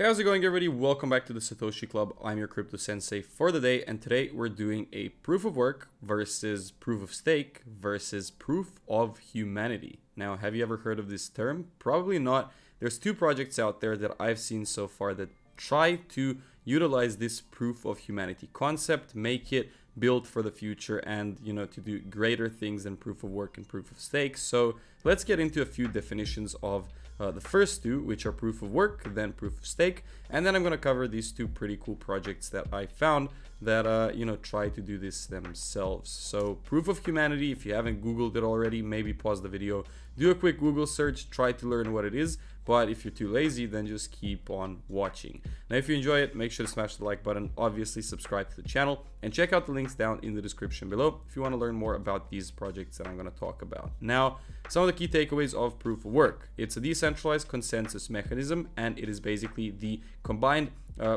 Hey, how's it going, everybody? Welcome back to the Satoshi Club. I'm your crypto sensei for the day, and today we're doing a proof of work versus proof of stake versus proof of humanity. Now, have you ever heard of this term? Probably not. There's two projects out there that I've seen so far that try to utilize this proof of humanity concept, make it built for the future, and to do greater things than proof of work and proof of stake. So let's get into a few definitions of the first two, which are proof of work, then proof of stake, and then I'm going to cover these two pretty cool projects that I found that try to do this themselves. So proof of humanity, if you haven't Googled it already, maybe pause the video, do a quick Google search, try to learn what it is. But if you're too lazy, then just keep on watching. Now, if you enjoy it, make sure to smash the like button, obviously subscribe to the channel, and check out the links down in the description below if you want to learn more about these projects that I'm going to talk about. Now, some of the key takeaways of proof of work. It's a decentralized consensus mechanism, and it is basically the combined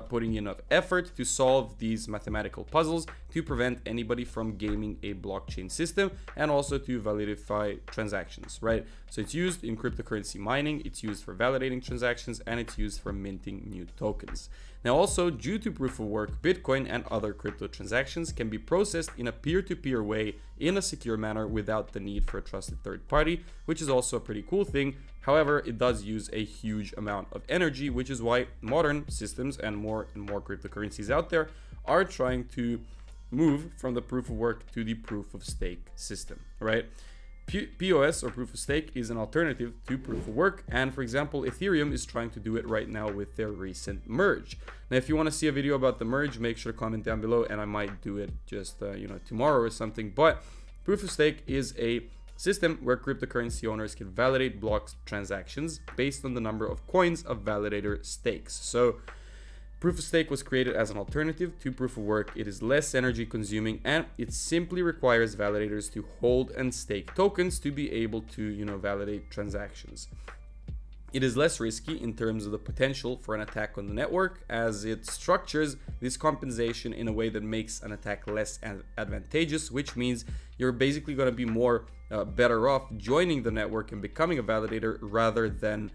putting in of effort to solve these mathematical puzzles to prevent anybody from gaming a blockchain system, and also to validify transactions, right? So it's used in cryptocurrency mining, it's used for validating transactions, and it's used for minting new tokens. Now, also, due to proof of work, Bitcoin and other crypto transactions can be processed in a peer-to-peer way in a secure manner without the need for a trusted third party, which is also a pretty cool thing. However, it does use a huge amount of energy, which is why modern systems and more cryptocurrencies out there are trying to move from the proof of work to the proof of stake system, right? POS, or proof of stake, is an alternative to proof of work, and for example, Ethereum is trying to do it right now with their recent merge. Now, if you want to see a video about the merge, make sure to comment down below, and I might do it just tomorrow or something. But proof of stake is a system where cryptocurrency owners can validate block transactions based on the number of coins a validator stakes. So proof of stake was created as an alternative to proof of work. It is less energy consuming, and it simply requires validators to hold and stake tokens to be able to, validate transactions. It is less risky in terms of the potential for an attack on the network, as it structures this compensation in a way that makes an attack less advantageous, which means you're basically going to be more better off joining the network and becoming a validator rather than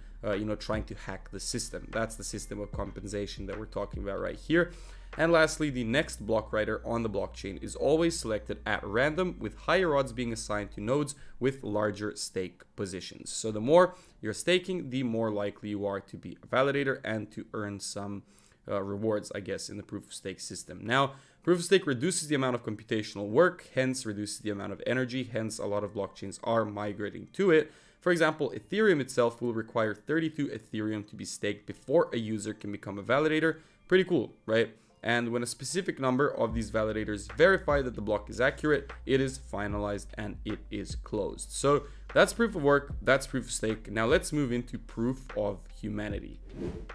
trying to hack the system. That's the system of compensation that we're talking about right here. And lastly, the next block writer on the blockchain is always selected at random, with higher odds being assigned to nodes with larger stake positions. So the more you're staking, the more likely you are to be a validator and to earn some rewards, I guess, in the proof of stake system. Now, proof of stake reduces the amount of computational work, hence reduces the amount of energy, hence a lot of blockchains are migrating to it. For example, Ethereum itself will require 32 Ethereum to be staked before a user can become a validator. Pretty cool, right? And when a specific number of these validators verify that the block is accurate, it is finalized and it is closed. So that's proof of work, that's proof of stake. Now let's move into proof of humanity.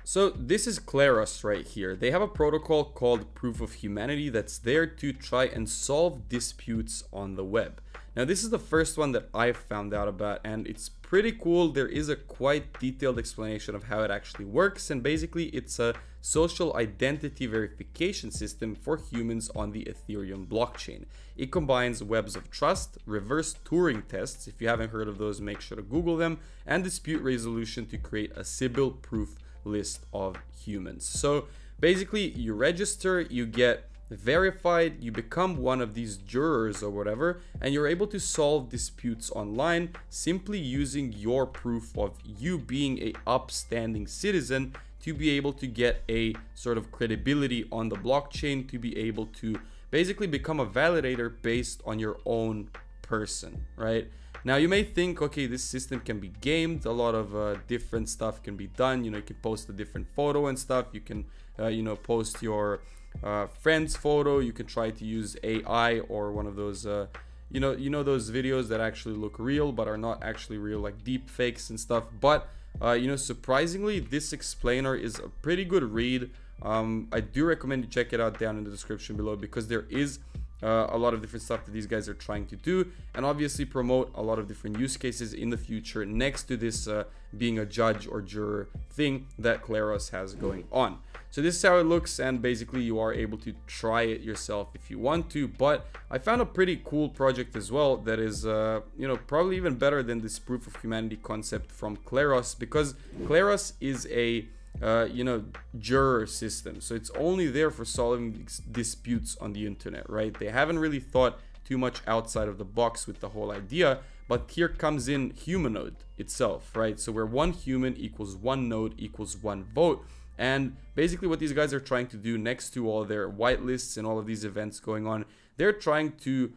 So this is Kleros right here. They have a protocol called Proof of Humanity that's there to try and solve disputes on the web. Now, this is the first one that I found out about, and it's pretty cool. There is a quite detailed explanation of how it actually works, and basically it's a social identity verification system for humans on the Ethereum blockchain. It combines webs of trust, reverse Turing tests — if you haven't heard of those, make sure to Google them — and dispute resolution to create a CBIL-proof list of humans. So basically, you register, you get verified, you become one of these jurors or whatever, and you're able to solve disputes online simply using your proof of you being a upstanding citizen to be able to get a sort of credibility on the blockchain, to be able to basically become a validator based on your own person, right? Now, you may think, okay, this system can be gamed, a lot of different stuff can be done. You can post a different photo and stuff, you can post your friend's photo, you can try to use AI or one of those those videos that actually look real but are not actually real, like deep fakes and stuff. But surprisingly, this explainer is a pretty good read. I do recommend you check it out down in the description below, because there is a lot of different stuff that these guys are trying to do, and obviously promote a lot of different use cases in the future, next to this being a judge or juror thing that Kleros has going on. So this is how it looks, and basically you are able to try it yourself if you want to. But I found a pretty cool project as well that is probably even better than this proof of humanity concept from Kleros, because Kleros is a juror system. So it's only there for solving disputes on the internet, right? They haven't really thought too much outside of the box with the whole idea. But here comes in Humanode itself, right? So where one human equals one node equals one vote. And basically what these guys are trying to do, next to all their whitelists and all of these events going on, they're trying to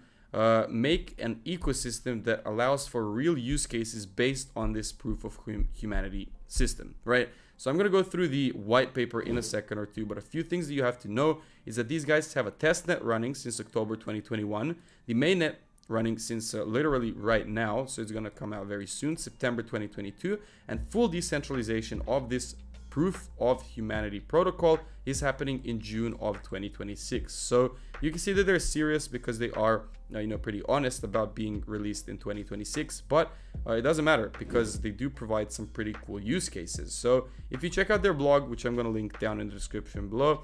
make an ecosystem that allows for real use cases based on this proof of humanity system, right? So I'm going to go through the white paper in a second or two, but a few things that you have to know is that these guys have a testnet running since October 2021, the mainnet running since literally right now, so it's going to come out very soon, September 2022, and full decentralization of this proof of humanity protocol is happening in June of 2026. So you can see that they're serious because they are, pretty honest about being released in 2026, but it doesn't matter because they do provide some pretty cool use cases. So if you check out their blog, which I'm going to link down in the description below,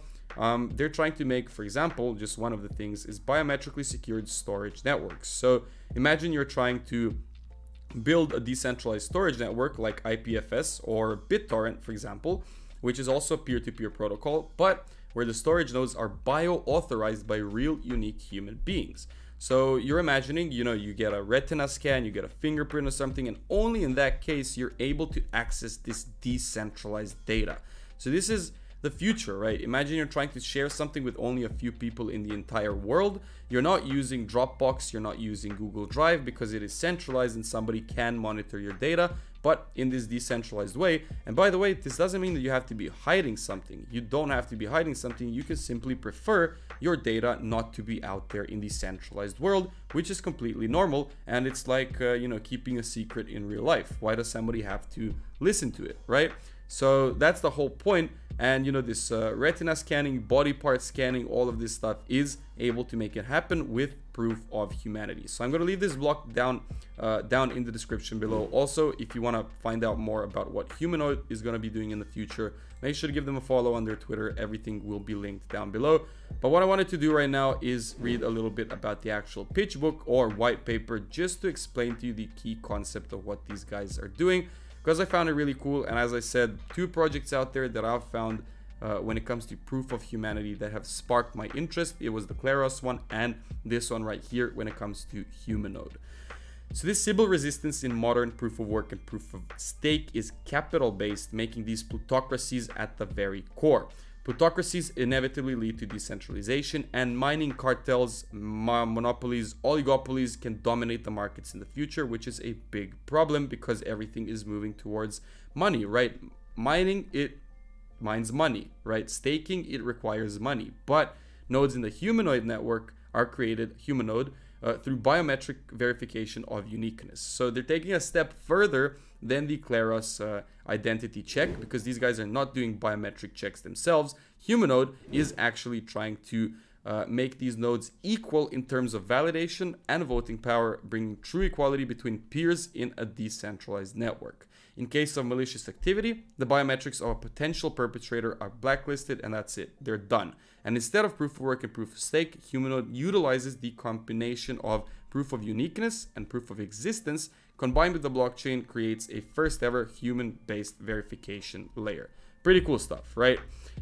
they're trying to make, for example, just one of the things is biometrically secured storage networks. So imagine you're trying to build a decentralized storage network like IPFS or BitTorrent, for example, which is also a peer-to-peer protocol, but where the storage nodes are bio-authorized by real unique human beings. So you're imagining, you get a retina scan, you get a fingerprint or something, and only in that case, you're able to access this decentralized data. So this is the future, right? Imagine you're trying to share something with only a few people in the entire world. You're not using Dropbox, you're not using Google Drive because it is centralized and somebody can monitor your data, but in this decentralized way. And by the way, this doesn't mean that you have to be hiding something. You don't have to be hiding something. You can simply prefer your data not to be out there in the centralized world, which is completely normal. And it's like, keeping a secret in real life. Why does somebody have to listen to it, right? So that's the whole point. And this retina scanning, body part scanning, all of this stuff is able to make it happen with proof of humanity. So I'm going to leave this block down in the description below. Also, if you want to find out more about what Humanode is going to be doing in the future, make sure to give them a follow on their Twitter. Everything will be linked down below. But what I wanted to do right now is read a little bit about the actual pitch book or white paper, just to explain to you the key concept of what these guys are doing, because I found it really cool. And as I said, two projects out there that I've found when it comes to proof of humanity that have sparked my interest. It was the Kleros one and this one right here when it comes to Humanode. So this Sybil resistance in modern proof of work and proof of stake is capital based, making these plutocracies at the very core. Plutocracies inevitably lead to decentralization, and mining cartels, monopolies, oligopolies can dominate the markets in the future, which is a big problem because everything is moving towards money, right? Mining, it mines money, right? Staking, it requires money. But nodes in the Humanode network are created, Humanode, through biometric verification of uniqueness. So they're taking a step further than the Kleros identity check, because these guys are not doing biometric checks themselves. Humanode is actually trying to make these nodes equal in terms of validation and voting power, bringing true equality between peers in a decentralized network. In case of malicious activity, the biometrics of a potential perpetrator are blacklisted, and that's it. They're done. And instead of proof of work and proof of stake, Humanode utilizes the combination of proof of uniqueness and proof of existence, combined with the blockchain, creates a first ever human-based verification layer. Pretty cool stuff, right?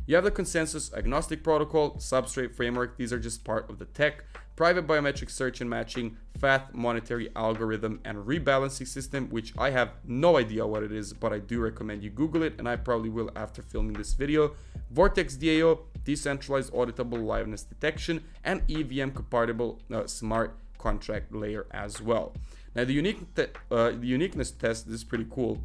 You have the consensus agnostic protocol, substrate framework. These are just part of the tech. Private biometric search and matching, FATH monetary algorithm, and rebalancing system, which I have no idea what it is, but I do recommend you Google it, and I probably will after filming this video. Vortex DAO, decentralized auditable liveness detection, and EVM compatible smart contract layer as well. Now the uniqueness test, this is pretty cool.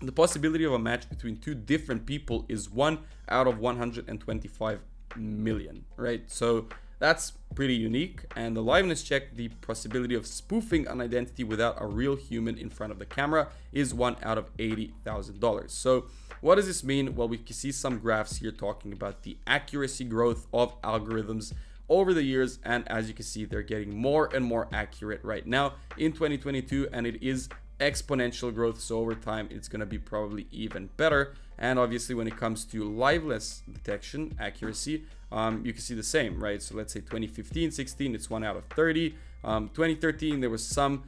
The possibility of a match between two different people is 1 out of 125 million, right? So that's pretty unique. And the liveness check, the possibility of spoofing an identity without a real human in front of the camera, is 1 out of $80,000. So what does this mean? Well, we can see some graphs here talking about the accuracy growth of algorithms over the years. And as you can see, they're getting more and more accurate right now in 2022. And it is exponential growth. So over time, it's going to be probably even better. And obviously, when it comes to liveness detection accuracy, you can see the same, right? So let's say 2015, 16, it's 1 out of 30. 2013, there was some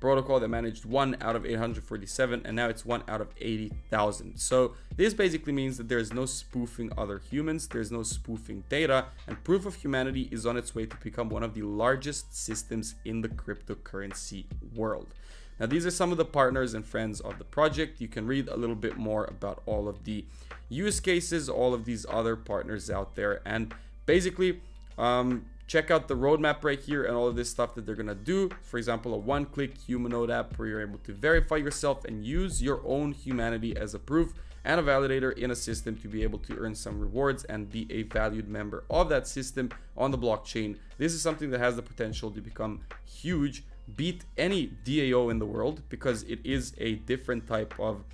protocol that managed 1 out of 847, and now it's 1 out of 80,000. So this basically means that there is no spoofing other humans, there's no spoofing data, and Proof of Humanity is on its way to become one of the largest systems in the cryptocurrency world. Now, these are some of the partners and friends of the project. You can read a little bit more about all of the use cases, all of these other partners out there, and basically check out the roadmap right here and all of this stuff that they're gonna do. For example, a one-click Humanode app where you're able to verify yourself and use your own humanity as a proof and a validator in a system to be able to earn some rewards and be a valued member of that system on the blockchain. This is something that has the potential to become huge, beat any DAO in the world, because it is a different type of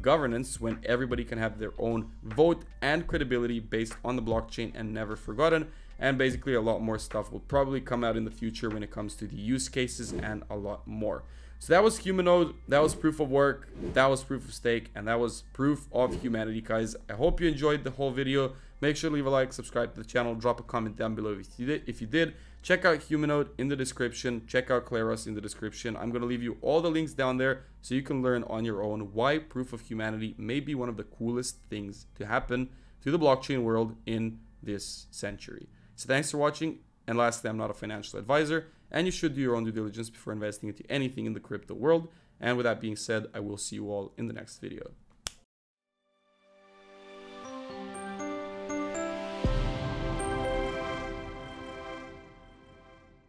governance when everybody can have their own vote and credibility based on the blockchain and never forgotten. And basically a lot more stuff will probably come out in the future when it comes to the use cases and a lot more. So that was Humanode, that was Proof of Work, that was Proof of Stake, and that was Proof of Humanity, guys. I hope you enjoyed the whole video. Make sure to leave a like, subscribe to the channel, drop a comment down below if you did. Check out Humanode in the description, check out Kleros in the description. I'm going to leave you all the links down there so you can learn on your own why Proof of Humanity may be one of the coolest things to happen to the blockchain world in this century. So thanks for watching, and lastly, I'm not a financial advisor, and you should do your own due diligence before investing into anything in the crypto world. And with that being said, I will see you all in the next video.